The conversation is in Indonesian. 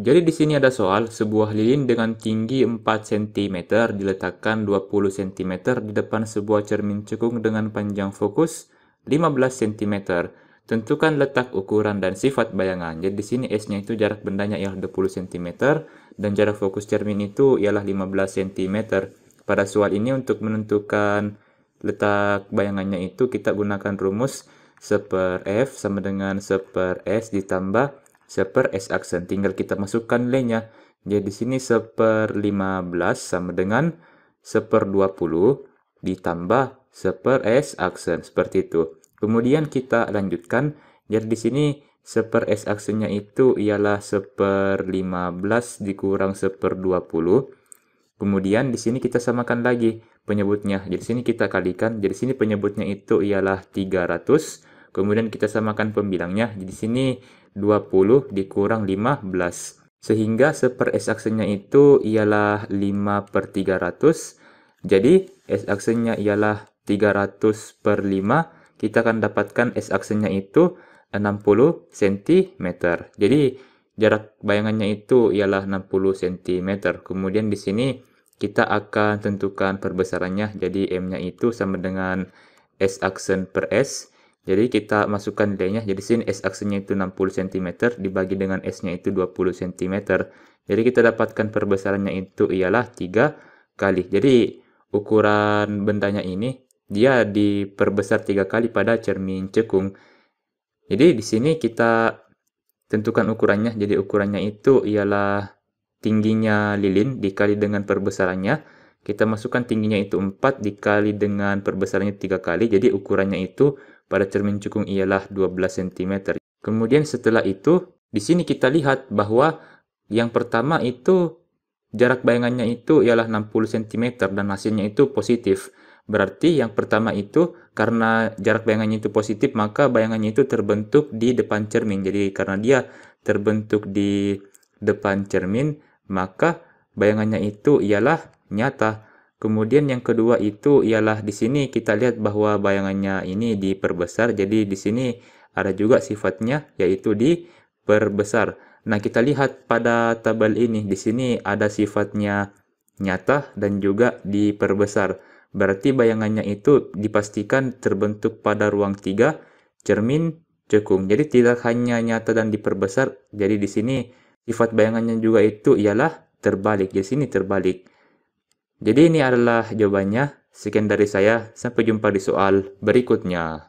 Jadi di sini ada soal, sebuah lilin dengan tinggi 4 cm diletakkan 20 cm di depan sebuah cermin cekung dengan panjang fokus 15 cm. Tentukan letak ukuran dan sifat bayangan. Jadi di sini S-nya itu jarak bendanya ialah 20 cm dan jarak fokus cermin itu ialah 15 cm. Pada soal ini untuk menentukan letak bayangannya itu kita gunakan rumus 1/F sama dengan 1/S ditambah 1/S aksen, tinggal kita masukkan L-nya. Jadi di sini 1/15 sama dengan 1/20 ditambah 1/S aksen, seperti itu. Kemudian kita lanjutkan. Jadi di sini 1/S aksennya itu ialah 1/15 dikurang 1/20. Kemudian di sini kita samakan lagi penyebutnya. Jadi di sini kita kalikan. Jadi di sini penyebutnya itu ialah 300. Kemudian kita samakan pembilangnya. Jadi di sini 20 dikurang 15. Sehingga 1/S aksennya itu ialah 5/300. Jadi S aksennya ialah 300/5. Kita akan dapatkan S aksennya itu 60 cm. Jadi jarak bayangannya itu ialah 60 cm. Kemudian di sini kita akan tentukan perbesarannya. Jadi M-nya itu sama dengan S aksen per S. Jadi kita masukkan nilainya. Jadi sini S aksennya itu 60 cm dibagi dengan S-nya itu 20 cm. Jadi kita dapatkan perbesarannya itu ialah 3 kali. Jadi ukuran bendanya ini dia diperbesar 3 kali pada cermin cekung. Jadi di sini kita tentukan ukurannya. Jadi ukurannya itu ialah tingginya lilin dikali dengan perbesarannya. Kita masukkan tingginya itu 4 dikali dengan perbesarannya 3 kali. Jadi ukurannya itu pada cermin cekung ialah 12 cm. Kemudian setelah itu, di sini kita lihat bahwa yang pertama itu jarak bayangannya itu ialah 60 cm dan hasilnya itu positif. Berarti yang pertama itu karena jarak bayangannya itu positif, maka bayangannya itu terbentuk di depan cermin. Jadi karena dia terbentuk di depan cermin, maka bayangannya itu ialah nyata. Kemudian yang kedua itu ialah di sini kita lihat bahwa bayangannya ini diperbesar. Jadi di sini ada juga sifatnya yaitu diperbesar. Nah, kita lihat pada tabel ini di sini ada sifatnya nyata dan juga diperbesar. Berarti bayangannya itu dipastikan terbentuk pada ruang 3 cermin cekung. Jadi tidak hanya nyata dan diperbesar. Jadi di sini sifat bayangannya juga itu ialah terbalik. Di sini terbalik. Jadi ini adalah jawabannya. Sekian dari saya, sampai jumpa di soal berikutnya.